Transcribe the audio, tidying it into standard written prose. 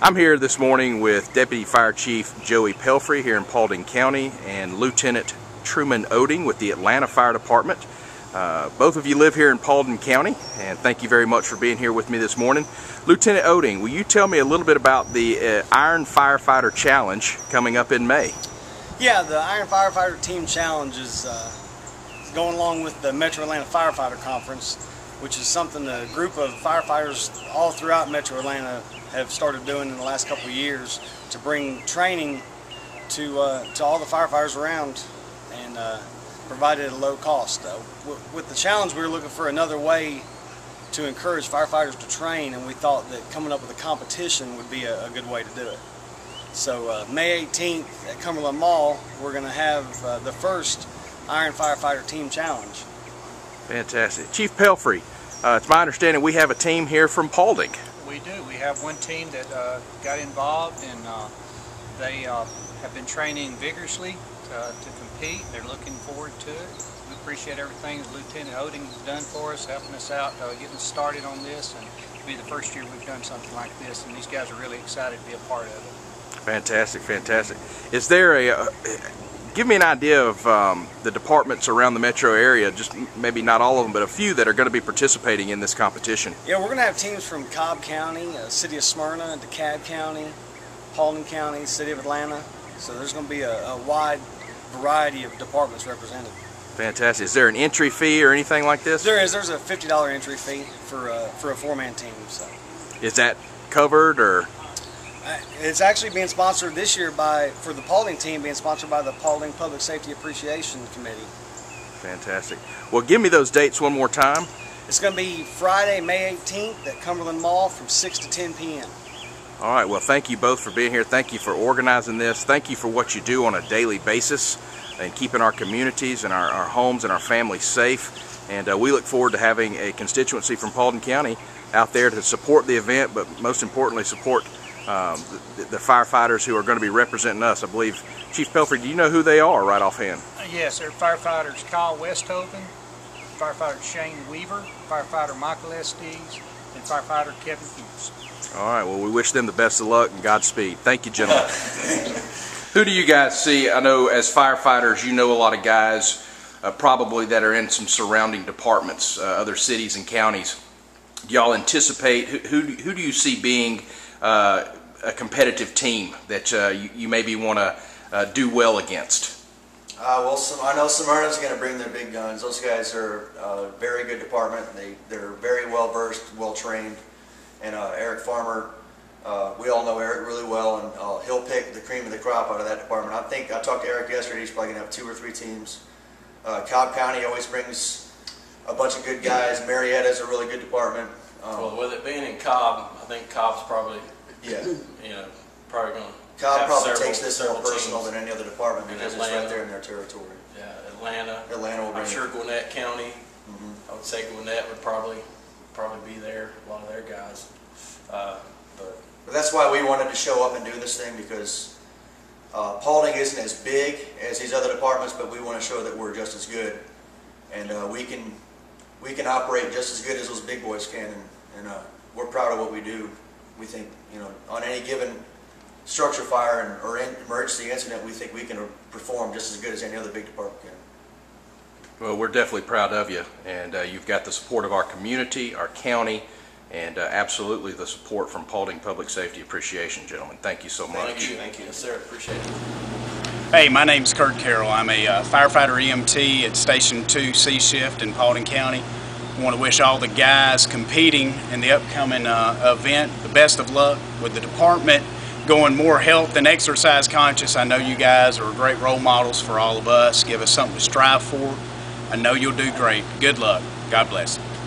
I'm here this morning with Deputy Fire Chief Joey Pelfrey here in Paulding County and Lieutenant Truman Oding with the Atlanta Fire Department. Both of you live here in Paulding County, and thank you very much for being here with me this morning. Lieutenant Oding, will you tell me a little bit about the Iron Firefighter Challenge coming up in May? Yeah, the Iron Firefighter Team Challenge is going along with the Metro Atlanta Firefighter Conference, which is something a group of firefighters all throughout Metro Atlanta have started doing in the last couple of years to bring training to all the firefighters around, and provided at a low cost. With the challenge, we were looking for another way to encourage firefighters to train, and we thought that coming up with a competition would be a good way to do it. So May 18th at Cumberland Mall, we're going to have the first Iron Firefighter Team Challenge. Fantastic. Chief Pelfrey, it's my understanding we have a team here from Paulding. We do. We have one team that got involved, and they have been training vigorously to compete. They're looking forward to it. We appreciate everything Lieutenant Oding has done for us, helping us out, getting started on this, and it'll be the first year we've done something like this, and these guys are really excited to be a part of it. Fantastic, fantastic. Is there a... give me an idea of the departments around the metro area, just maybe not all of them, but a few that are going to be participating in this competition. Yeah, we're going to have teams from Cobb County, City of Smyrna, DeKalb County, Paulding County, City of Atlanta. So there's going to be a wide variety of departments represented. Fantastic. Is there an entry fee or anything like this? There is. There's a $50 entry fee for a four-man team. So. Is that covered, or...? It's actually being sponsored this year by, for the Paulding team, being sponsored by the Paulding Public Safety Appreciation Committee. Fantastic. Well, give me those dates one more time. It's going to be Friday, May 18th at Cumberland Mall from 6 to 10 p.m. All right. Well, thank you both for being here. Thank you for organizing this. Thank you for what you do on a daily basis and keeping our communities and our homes and our families safe. And we look forward to having a constituency from Paulding County out there to support the event, but most importantly, support the firefighters who are going to be representing us. I believe, Chief Pelfrey, do you know who they are right offhand? Yes, they're firefighters Kyle Westhoven, firefighter Shane Weaver, firefighter Michael Estes, and firefighter Kevin Hughes. All right, well, we wish them the best of luck and Godspeed. Thank you, gentlemen. Who do you guys see? I know as firefighters, you know a lot of guys probably that are in some surrounding departments, other cities and counties. Do y'all anticipate, who do you see being a competitive team that you maybe want to do well against? Well, I know Smyrna's going to bring their big guns. Those guys are a very good department. They're very well versed, well trained, and Eric Farmer. We all know Eric really well, and he'll pick the cream of the crop out of that department. I think I talked to Eric yesterday. He's probably going to have 2 or 3 teams. Cobb County always brings a bunch of good guys. Marietta's a really good department. Well, with it being in Cobb, I think Cobb's probably, yeah, you know, probably going to Cobb probably takes this more personal than any other department because it's right there in their territory. Yeah, Atlanta will bring. I'm sure Gwinnett County. Mm-hmm. I would say Gwinnett would probably be there. A lot of their guys, but that's why we wanted to show up and do this thing because Paulding isn't as big as these other departments, but we want to show that we're just as good, and we can operate just as good as those big boys can, and we're proud of what we do. We think, you know, on any given structure fire or emergency incident, we think we can perform just as good as any other big department can. Well, we're definitely proud of you, and you've got the support of our community, our county, and absolutely the support from Paulding Public Safety Appreciation, gentlemen. Thank you so much. Thank you. Yes, sir. Appreciate it. Hey, my name's Kurt Carroll. I'm a firefighter EMT at Station 2 C Shift in Paulding County. I want to wish all the guys competing in the upcoming event the best of luck with the department going more health and exercise conscious. I know you guys are great role models for all of us. Give us something to strive for. I know you'll do great. Good luck. God bless.